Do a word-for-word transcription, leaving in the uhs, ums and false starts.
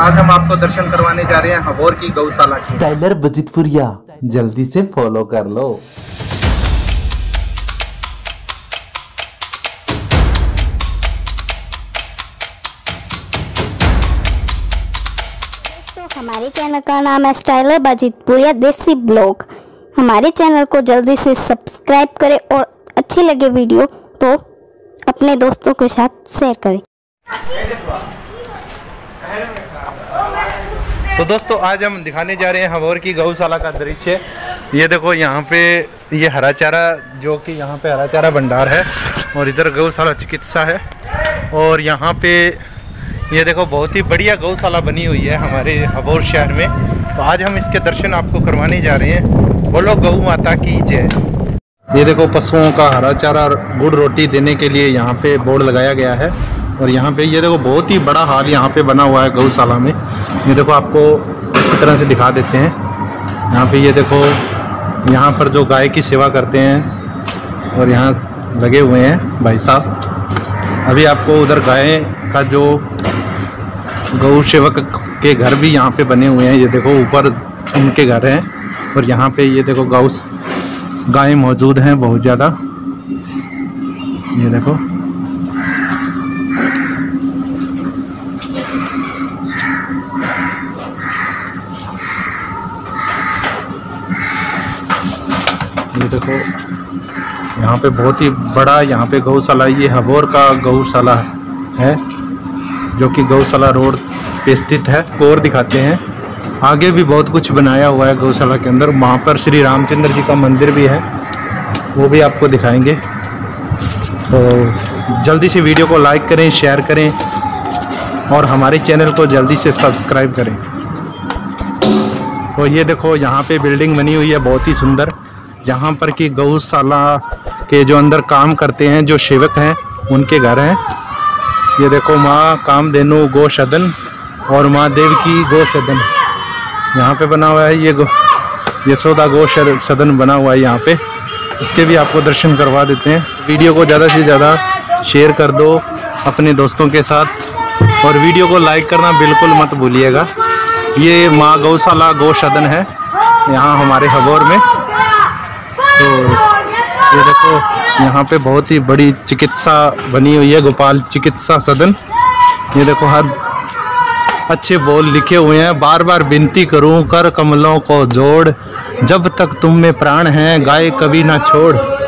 आज हम आपको दर्शन करवाने जा रहे हैं अबोहर की गौशाला। स्टाइलर बजितपुरिया जल्दी से फॉलो कर लो। दोस्तों, हमारे चैनल का नाम है स्टाइलर बजितपुरिया देसी ब्लॉग। हमारे चैनल को जल्दी से सब्सक्राइब करें और अच्छी लगे वीडियो तो अपने दोस्तों के साथ शेयर करें। तो दोस्तों, आज हम दिखाने जा रहे हैं अबोहर की गौशाला का दृश्य। ये देखो, यहाँ पे ये हरा चारा, जो कि यहाँ पे हरा चारा भंडार है और इधर गौशाला चिकित्सा है। और यहाँ पे ये देखो, बहुत ही बढ़िया गौशाला बनी हुई है हमारे अबोहर शहर में। तो आज हम इसके दर्शन आपको करवाने जा रहे हैं। बोलो गौ माता की जय। ये देखो, पशुओं का हरा चारा गुड़ रोटी देने के लिए यहाँ पे बोर्ड लगाया गया है। और यहाँ पे ये देखो, बहुत ही बड़ा हाल यहाँ पे बना हुआ है गौशाला में। ये देखो, आपको इस तरह से दिखा देते हैं। यहाँ पे ये देखो, यहाँ पर जो गाय की सेवा करते हैं और यहाँ लगे हुए हैं भाई साहब। अभी आपको उधर गाय का जो गौ सेवक के घर भी यहाँ पे बने हुए हैं। ये देखो, ऊपर उनके घर हैं। और यहाँ पे ये देखो, गौ गाय मौजूद हैं बहुत ज़्यादा। ये देखो, ये देखो, यहाँ पे बहुत ही बड़ा यहाँ पे गौशाला, ये अबोहर का गौशाला है जो कि गौशाला रोड पे स्थित है। और दिखाते हैं, आगे भी बहुत कुछ बनाया हुआ है गौशाला के अंदर। वहाँ पर श्री रामचंद्र जी का मंदिर भी है, वो भी आपको दिखाएंगे। तो जल्दी से वीडियो को लाइक करें, शेयर करें और हमारे चैनल को जल्दी से सब्सक्राइब करें। तो ये देखो, यहाँ पे बिल्डिंग बनी हुई है बहुत ही सुंदर, जहाँ पर कि गौशाला के जो अंदर काम करते हैं, जो सेवक हैं, उनके घर हैं। ये देखो, माँ कामधेनु गो सदन और माँ देव की गौ सदन यहाँ पे बना हुआ है। ये गौ यशोदा गौ सदन बना हुआ है यहाँ पे, इसके भी आपको दर्शन करवा देते हैं। वीडियो को ज़्यादा से ज़्यादा शेयर कर दो अपने दोस्तों के साथ और वीडियो को लाइक करना बिल्कुल मत भूलिएगा। ये माँ गौशाला गौ सदन है यहाँ हमारे अबोहर में। तो ये देखो, यहाँ पे बहुत ही बड़ी चिकित्सा बनी हुई है, गोपाल चिकित्सा सदन। ये देखो, हर अच्छे बोल लिखे हुए हैं। बार बार विनती करूँ, कर कमलों को जोड़, जब तक तुम में प्राण हैं गाय कभी ना छोड़।